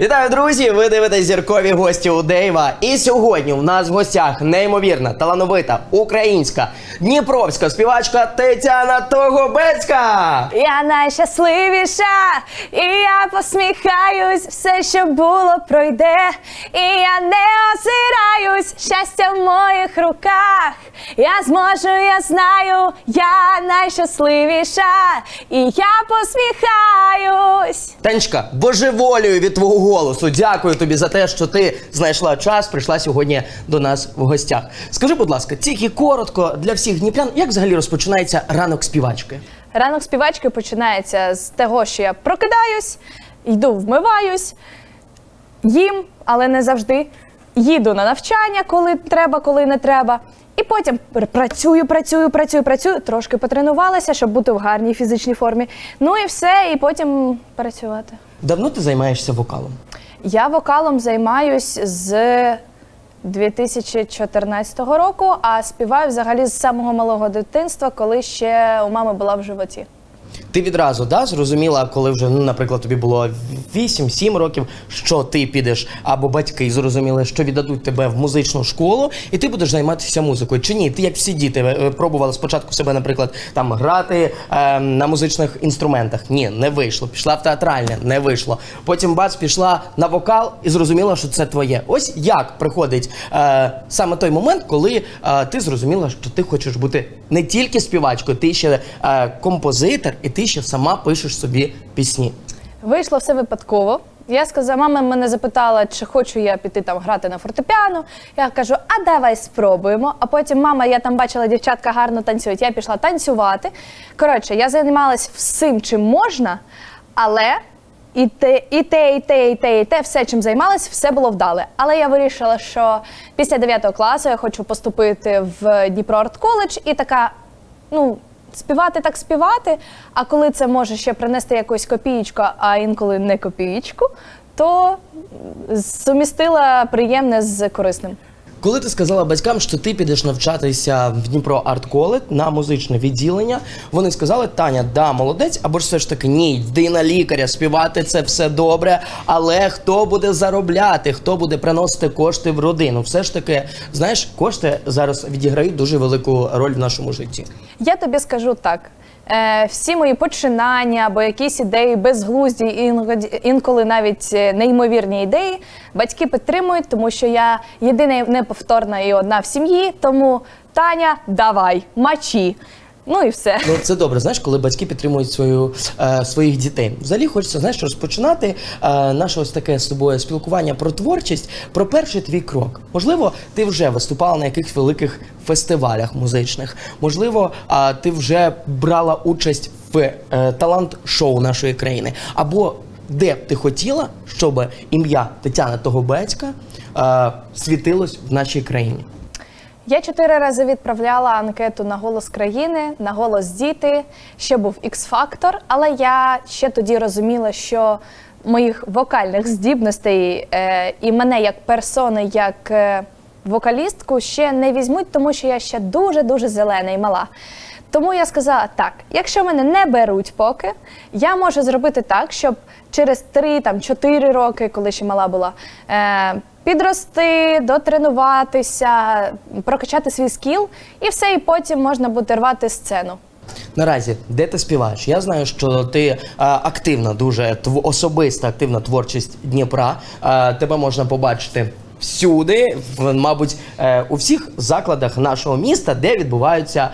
Вітаю, друзі! Ви дивитесь «Зіркові гості у Дейва». І сьогодні у нас в гостях неймовірна, талановита, українська, дніпровська співачка Тетяна Тогобецька! Я найщасливіша, і я посміхаюсь, все, що було, пройде, і я не озираюсь, щастя в моїх руках. Я зможу, я знаю, я найщасливіша, і я посміхаюсь. Танечка, божеволюю від твого голосу. Дякую тобі за те, що ти знайшла час, прийшла сьогодні до нас в гостях. Скажи, будь ласка, тільки коротко для всіх дніпрян, як взагалі розпочинається ранок співачки? Ранок співачки починається з того, що я прокидаюсь, йду вмиваюсь, їм, але не завжди. Їду на навчання, коли треба, коли не треба. І потім працюю, трошки потренувалася, щоб бути в гарній фізичній формі. Ну і все, і потім працювати. Давно ти займаєшся вокалом? Я вокалом займаюсь з 2014 року, а співаю взагалі з самого малого дитинства, коли ще у мами була в животі. Ти відразу, да, зрозуміла, коли вже, ну, наприклад, тобі було 8-7 років, що ти підеш, або батьки зрозуміли, що віддадуть тебе в музичну школу, і ти будеш займатися музикою. Чи ні? Ти, як всі діти, пробувала спочатку себе, наприклад, там, грати на музичних інструментах. Ні, не вийшло. Пішла в театральне, не вийшло. Потім, бац, пішла на вокал і зрозуміла, що це твоє. Ось як приходить саме той момент, коли ти зрозуміла, що ти хочеш бути не тільки співачкою, ти ще композитор, і ти ще сама пишеш собі пісні. Вийшло все випадково. Я сказала, мама мене запитала, чи хочу я піти там грати на фортепіано. Я кажу, а давай спробуємо. А потім, мама, я там бачила, дівчатка гарно танцюють. Я пішла танцювати. Коротше, я займалась всім, чим можна, але і те, все, чим займалась, все було вдале. Але я вирішила, що після 9 класу я хочу поступити в Дніпро Арт-Коледж і така, ну, співати так співати, а коли це може ще принести якусь копієчку, а інколи не копієчку, то сумістила приємне з корисним. Коли ти сказала батькам, що ти підеш навчатися в Дніпро Арт-Коледж на музичне відділення, вони сказали, Таня, да, молодець, або ж все ж таки, ні, йди на лікаря, співати це все добре, але хто буде заробляти, хто буде приносити кошти в родину? Все ж таки, знаєш, кошти зараз відіграють дуже велику роль в нашому житті. Я тобі скажу так. Всі мої починання або якісь ідеї безглузді, інколи навіть неймовірні ідеї, батьки підтримують, тому що я єдина неповторна і одна в сім'ї, тому Таня, давай, мачі. Ну і все. Ну, це добре, знаєш, коли батьки підтримують своїх дітей. Взагалі хочеться, знаєш, розпочинати наше ось таке з тобою спілкування про творчість, про перший твій крок. Можливо, ти вже виступала на якихось великих фестивалях музичних. Можливо, ти вже брала участь в талант-шоу нашої країни. Або де б ти хотіла, щоб ім'я Тетяна Тогобецька світилось в нашій країні? Я 4 рази відправляла анкету на «Голос країни», на «Голос діти», ще був «X-фактор», але я ще тоді розуміла, що моїх вокальних здібностей і мене як персони, як вокалістку ще не візьмуть, тому що я ще дуже-дуже зелена і мала. Тому я сказала, так, якщо мене не беруть поки, я можу зробити так, щоб через 3-4 роки, коли ще мала була, підрости, дотренуватися, прокачати свій скіл, і все, і потім можна буде рвати сцену. Наразі, де ти співаєш? Я знаю, що ти активна, дуже особиста активна творчість Дніпра. Тебе можна побачити всюди, мабуть, у всіх закладах нашого міста, де відбуваються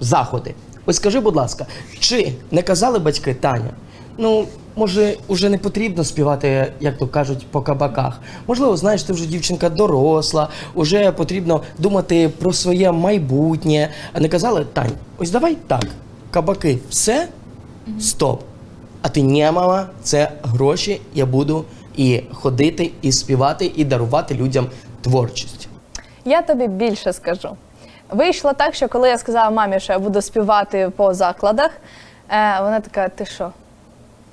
заходи. Ось скажи, будь ласка, чи не казали батьки, Таня, ну, може, вже не потрібно співати, як то кажуть, по кабаках. Можливо, знаєш, ти вже дівчинка доросла, вже потрібно думати про своє майбутнє. А не казали, Тань, ось давай так, кабаки, все, стоп. А ти ні, мама, це гроші, я буду і ходити, і співати, і дарувати людям творчість. Я тобі більше скажу. Вийшло так, що коли я сказала мамі, що я буду співати по закладах, вона така, ти що?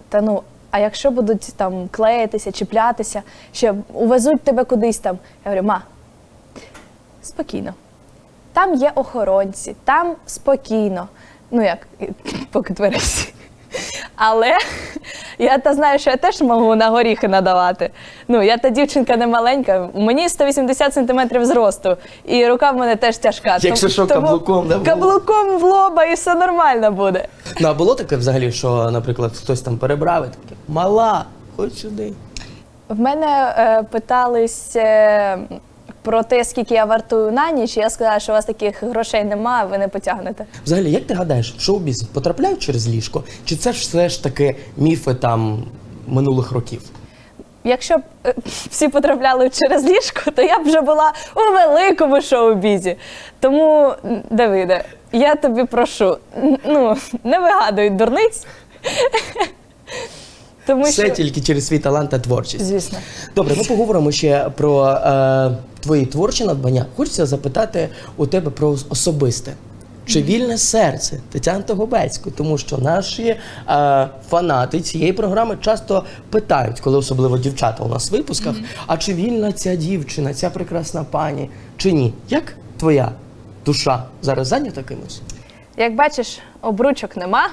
Та ну, а якщо будуть там клеїтися, чіплятися, ще увезуть тебе кудись там. Я говорю, ма, спокійно. Там є охоронці, там спокійно. Ну як, поки тверезі. Але Я-то знаю, що я теж можу на горіхи надавати. Ну, я та дівчинка не маленька, мені 180 сантиметрів зросту, і рука в мене теж тяжка. Якщо що, каблуком, да? Каблуком в лоба, і все нормально буде. Ну, а було таке взагалі, що, наприклад, хтось там перебрав і таке, мала, ходь сюди. В мене питались про те, скільки я вартую на ніч, я сказала, що у вас таких грошей немає, ви не потягнете. Взагалі, як ти гадаєш, в шоу-біз потрапляють через ліжко? Чи це ж все ж таки міфи там минулих років? Якщо б всі потрапляли через ліжко, то я б вже була у великому шоу-бізі. Тому, Давиде, я тобі прошу, ну, не вигадуй дурниць. Тому все що... тільки через свій талант та творчість. Звісно. Добре, ми поговоримо ще про твої творчі надбання. Хочеться запитати у тебе про особисте. Чи вільне серце Тетяни Тогобецької? Тому що наші фанати цієї програми часто питають, коли особливо дівчата у нас в випусках, а чи вільна ця дівчина, ця прекрасна пані, чи ні? Як твоя душа зараз зайнята кимось? Як бачиш, обручок нема.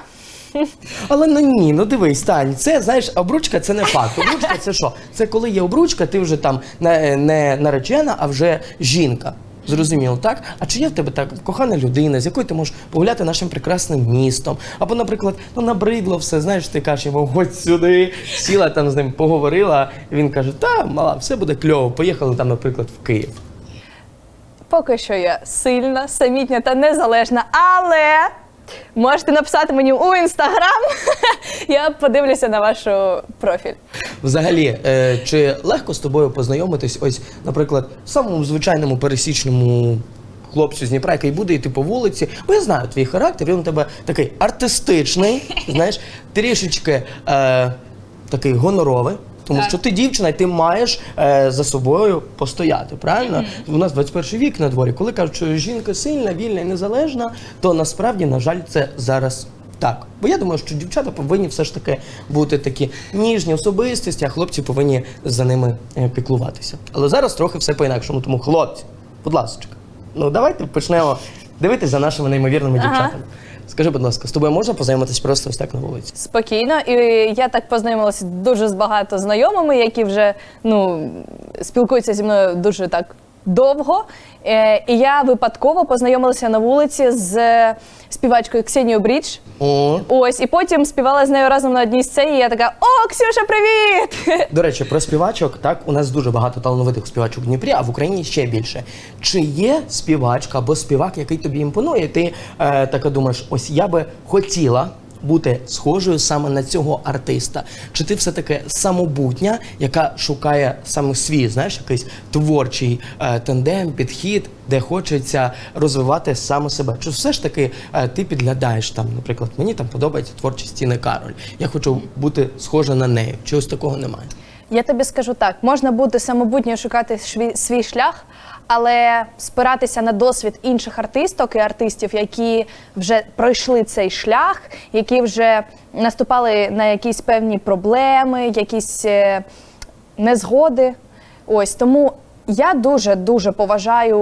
Але ну ні, ну дивись, Тань, це, знаєш, обручка – це не факт. Обручка – це що? Це коли є обручка, ти вже там не наречена, а вже жінка. Зрозуміло, так? А чи є в тебе так кохана людина, з якою ти можеш погуляти нашим прекрасним містом? Або, наприклад, ну набридло все, знаєш, ти кажеш йому, ходь сюди, сіла там з ним, поговорила, він каже, та, мала, все буде кльово, поїхали там, наприклад, в Київ. Поки що я сильна, самітня та незалежна, але... Можете написати мені у Інстаграм, я подивлюся на вашу профіль. Взагалі, чи легко з тобою познайомитись, ось, наприклад, самому звичайному пересічному хлопцю з Дніпра, який буде йти по вулиці, бо я знаю твій характер, він у тебе такий артистичний, знаєш, трішечки такий гоноровий. Тому що ти дівчина, і ти маєш за собою постояти, правильно? У нас 21 вік на дворі. Коли кажуть, що жінка сильна, вільна і незалежна, то насправді, на жаль, це зараз так. Бо я думаю, що дівчата повинні все ж таки бути такі ніжні особистості, а хлопці повинні за ними піклуватися. Але зараз трохи все по-інакшому. Тому, хлопці, будь ласка, ну давайте почнемо дивитись за нашими неймовірними дівчатами. Скажи, будь ласка, з тобою можна познайомитись просто ось так на вулиці? Спокійно. І я так познайомилася дуже з багато знайомими, які вже, ну, спілкуються зі мною дуже так довго. І я випадково познайомилася на вулиці з співачкою Ксенією Брідж. Ось, і потім співала з нею разом на одній сцені, і я така, о, Ксюша, привіт! До речі, про співачок, так, у нас дуже багато талановитих співачок в Дніпрі, а в Україні ще більше. Чи є співачка або співак, який тобі імпонує? Ти така думаєш, ось я би хотіла бути схожою саме на цього артиста. Чи ти все-таки самобутня, яка шукає саме свій, знаєш, якийсь творчий тандем, підхід, де хочеться розвивати саме себе? Чи все ж таки ти підглядаєш там, наприклад, мені там подобається творчість Тіни Кароль, я хочу бути схожа на неї, чи ось такого немає? Я тобі скажу так, можна бути самобутньою, шукати свій шлях, але спиратися на досвід інших артисток і артистів, які вже пройшли цей шлях, які вже наступали на якісь певні проблеми, якісь незгоди. Ось, тому я дуже-дуже поважаю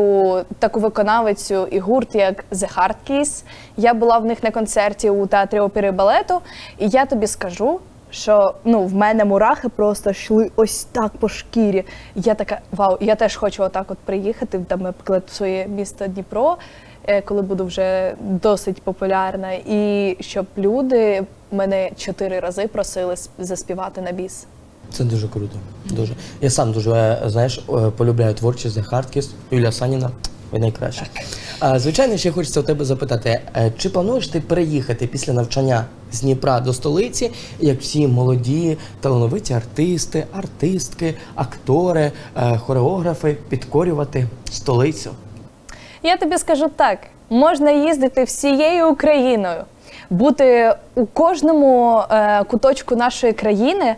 таку виконавицю і гурт, як The Hardkiss. Я була в них на концерті у Театрі опери і балету, і я тобі скажу, що, ну, в мене мурахи просто йшли ось так по шкірі. Я така, вау, я теж хочу отак от приїхати, там, наприклад, в своє місто Дніпро, коли буду вже досить популярна, і щоб люди мене 4 рази просили заспівати на біс. Це дуже круто, дуже. Я сам дуже, знаєш, полюбляю творчість The Hardkiss, Юля Саніна. Ви найкраще. Звичайно, ще хочеться у тебе запитати, чи плануєш ти переїхати після навчання з Дніпра до столиці, як всі молоді, талановиті артисти, артистки, актори, хореографи, підкорювати столицю? Я тобі скажу так, можна їздити всією Україною, бути у кожному куточку нашої країни,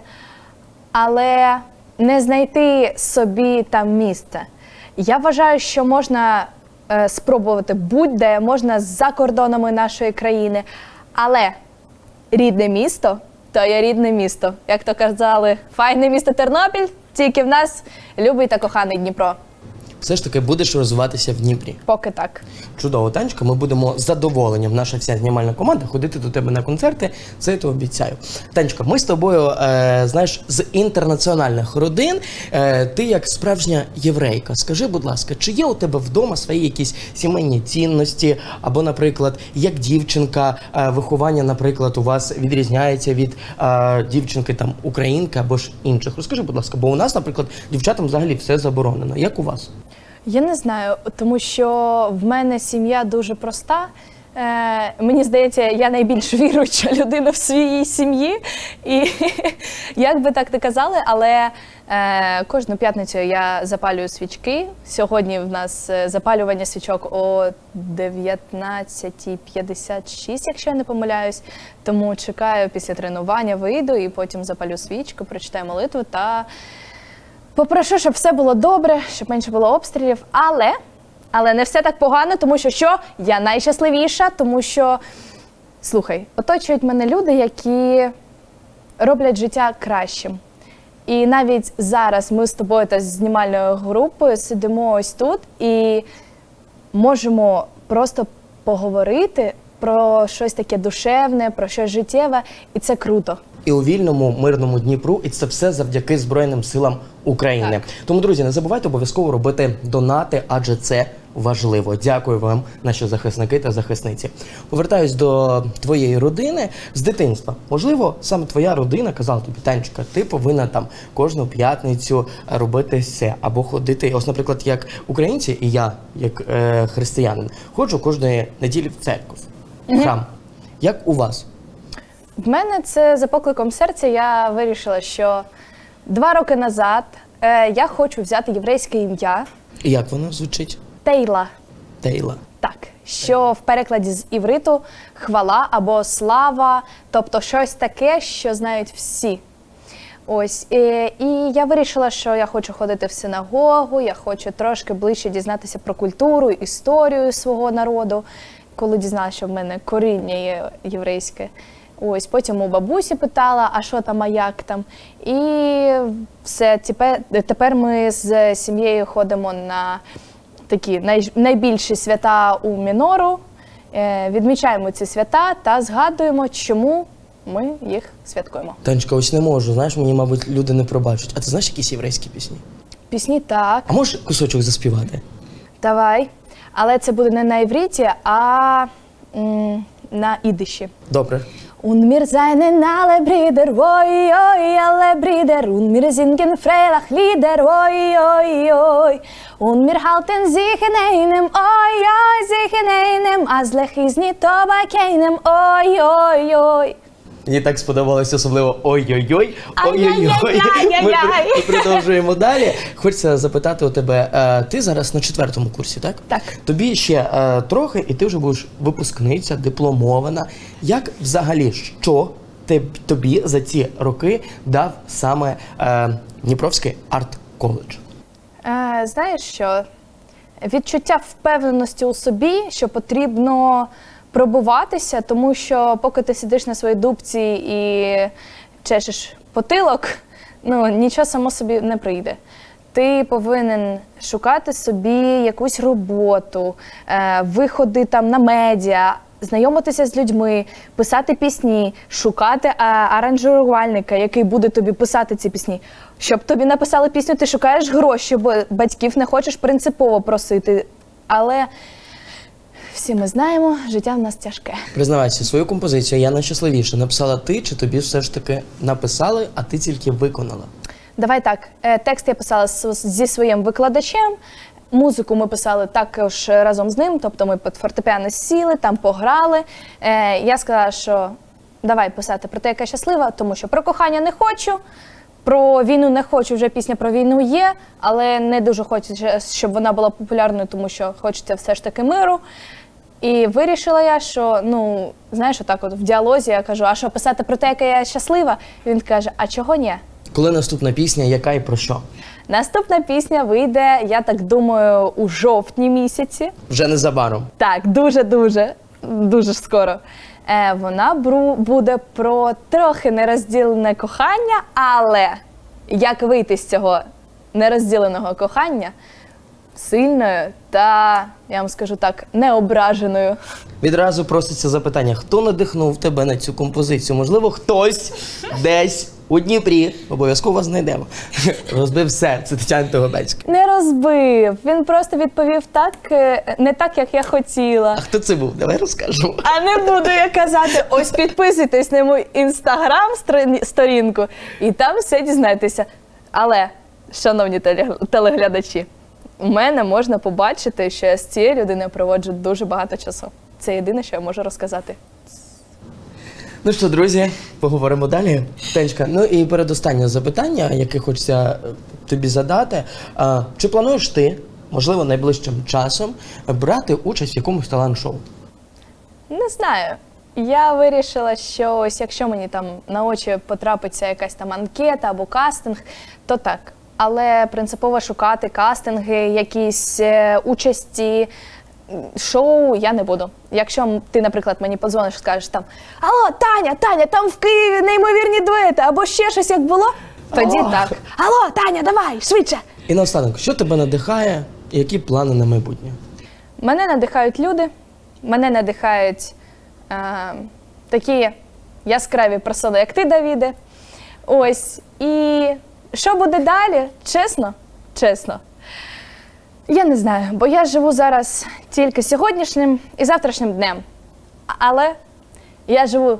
але не знайти собі там місце. Я вважаю, що можна спробувати будь-де, можна за кордонами нашої країни, але рідне місто – то є рідне місто. Як то казали, файне місто Тернопіль, тільки в нас любий та коханий Дніпро. все ж таки будеш розвиватися в Дніпрі. Поки так. Чудово, Танечка, ми будемо з задоволенням, наша вся знімальна команда, ходити до тебе на концерти, це я тобі обіцяю. Танечка, ми з тобою, знаєш, з інтернаціональних родин, ти як справжня єврейка. Скажи, будь ласка, чи є у тебе вдома свої якісь сімейні цінності, або, наприклад, як дівчинка, виховання, наприклад, у вас відрізняється від дівчинки там українки або ж інших? Розкажи, будь ласка, бо у нас, наприклад, дівчатам взагалі все заборонено. Як у вас? Я не знаю, тому що в мене сім'я дуже проста. Мені здається, я найбільш віруюча людина в своїй сім'ї. І як би так не казали, але кожну п'ятницю я запалюю свічки. Сьогодні в нас запалювання свічок о 19:56, якщо я не помиляюсь. Тому чекаю після тренування, вийду і потім запалю свічку, прочитаю молитву та попрошу, щоб все було добре, щоб менше було обстрілів. Але не все так погано, тому що я найщасливіша, тому що, слухай, оточують мене люди, які роблять життя кращим. І навіть зараз ми з тобою та знімальною групою сидимо ось тут і можемо просто поговорити про щось таке душевне, про щось життєве, і це круто. І у вільному, мирному Дніпру, і це все завдяки Збройним силам України. Так. Тому, друзі, не забувайте обов'язково робити донати, адже це важливо. Дякую вам, наші захисники та захисниці. Повертаюсь до твоєї родини з дитинства. Можливо, саме твоя родина казала тобі: Танечка, ти повинна там кожну п'ятницю робити все або ходити. Ось, наприклад, як українці, і я, як християнин, ходжу кожної неділі в церкву, в храм. Як у вас? В мене це за покликом серця. Я вирішила, що 2 роки назад я хочу взяти єврейське ім'я. І як воно звучить? Тейла. Тейла. Так, що в перекладі з івриту хвала або слава, тобто щось таке, що знають всі. Ось, і я вирішила, що я хочу ходити в синагогу, я хочу трошки ближче дізнатися про культуру, історію свого народу, коли дізналася, що в мене коріння є єврейське. Ось, потім у бабусі питала, а що там, а як там. І все, тепер ми з сім'єю ходимо на такі найбільші свята у Мінору, відмічаємо ці свята та згадуємо, чому ми їх святкуємо. Танечка, ось не можу, знаєш, мені, мабуть, люди не пробачать. А ти знаєш якісь єврейські пісні? Пісні, так. А можеш кусочок заспівати? Давай. Але це буде не на івриті, а на ідиші. Добре. Un mir seinen alle Brüder, oi oi alle Brüder, und mir singen freilach Lieder, oi oi oi, und mir halten sich in einem, oi oi sich in einem, als lech ist nicht bei keinem, oi oi oi. Мені так сподобалось особливо «Ой-ой-ой, ой-ой-ой». Ми продовжуємо далі. Хочеться запитати у тебе, ти зараз на 4-му курсі, так? Так. Тобі ще трохи, і ти вже будеш випускниця, дипломована. Як взагалі, що тобі за ці роки дав саме Дніпровський арт-коледж? Знаєш що, відчуття впевненості у собі, що потрібно пробуватися, тому що поки ти сидиш на своїй дубці і чешеш потилок, нічого само собі не прийде. Ти повинен шукати собі якусь роботу, виходи там на медіа, знайомитися з людьми, писати пісні, шукати аранжувальника, який буде тобі писати ці пісні. Щоб тобі написали пісню, ти шукаєш гроші, бо батьків не хочеш принципово просити, але всі ми знаємо, життя в нас тяжке. Признавайся, свою композицію «Я найщасливіша» написала ти, чи тобі все ж таки написали, а ти тільки виконала? Давай так, текст я писала зі своїм викладачем, музику ми писали також разом з ним, тобто ми під фортепіано сіли, там пограли. Я сказала, що давай писати про те, яка щаслива, тому що про кохання не хочу, про війну не хочу, вже пісня про війну є, але не дуже хочеться, щоб вона була популярною, тому що хочеться все ж таки миру. І вирішила я, що, знаєш, отак от в діалозі я кажу, а що писати про те, яка я щаслива? Він каже, а чого ні? Коли наступна пісня, яка і про що? Наступна пісня вийде, я так думаю, у жовтні місяці. Вже незабаром? Так, дуже-дуже, дуже скоро. Вона буде про трохи нерозділене кохання, але як вийти з цього нерозділеного кохання, сильною та, я вам скажу так, неображеною. Відразу проситься запитання, хто надихнув тебе на цю композицію? Можливо, хтось десь у Дніпрі, обов'язково знайдемо, розбив серце Тетяни Тогобецької. Не розбив, він просто відповів так, не так, як я хотіла. А хто це був? Давай розкажу. А не буду я казати, ось підписуйтесь на мою інстаграм-сторінку і там все дізнайтеся. Але, шановні телеглядачі, у мене можна побачити, що я з цією людиною проводжу дуже багато часу. Це єдине, що я можу розказати. Ну що, друзі, поговоримо далі. Тенечка, ну і передостаннє запитання, яке хочеться тобі задати. Чи плануєш ти, можливо, найближчим часом, брати участь в якомусь талант-шоу? Не знаю. Я вирішила, що ось якщо мені там на очі потрапиться якась там анкета або кастинг, то так. Але принципово шукати кастинги, якісь участі, шоу я не буду. Якщо ти, наприклад, мені подзвониш і скажеш там «Алло, Таня, там в Києві неймовірні дуети!» або ще щось як було, тоді так. «Алло, Таня, давай, швидше!» І наостанок, що тебе надихає і які плани на майбутнє? Мене надихають люди, мене надихають такі яскраві персони, як ти, Давіде. Ось, і що буде далі? Чесно. Я не знаю, бо я живу зараз тільки сьогоднішнім і завтрашнім днем. Але я живу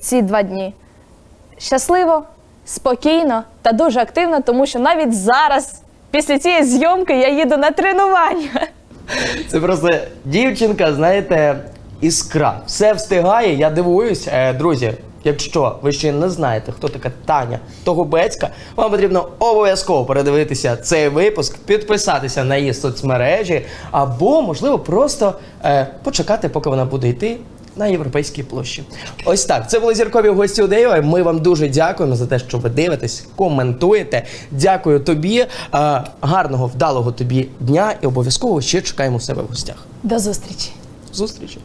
ці 2 дні щасливо, спокійно та дуже активно, тому що навіть зараз, після цієї зйомки, я їду на тренування. Це просто дівчинка, знаєте, іскра. Все встигає, я дивуюсь, друзі. Якщо ви ще не знаєте, хто така Таня Тогобецька, вам потрібно обов'язково передивитися цей випуск, підписатися на її соцмережі, або, можливо, просто почекати, поки вона буде йти на Європейській площі. Ось так, це були зіркові гості у Дейва. Ми вам дуже дякуємо за те, що ви дивитесь, коментуєте. Дякую тобі, гарного, вдалого тобі дня і обов'язково ще чекаємо в себе в гостях. До зустрічі!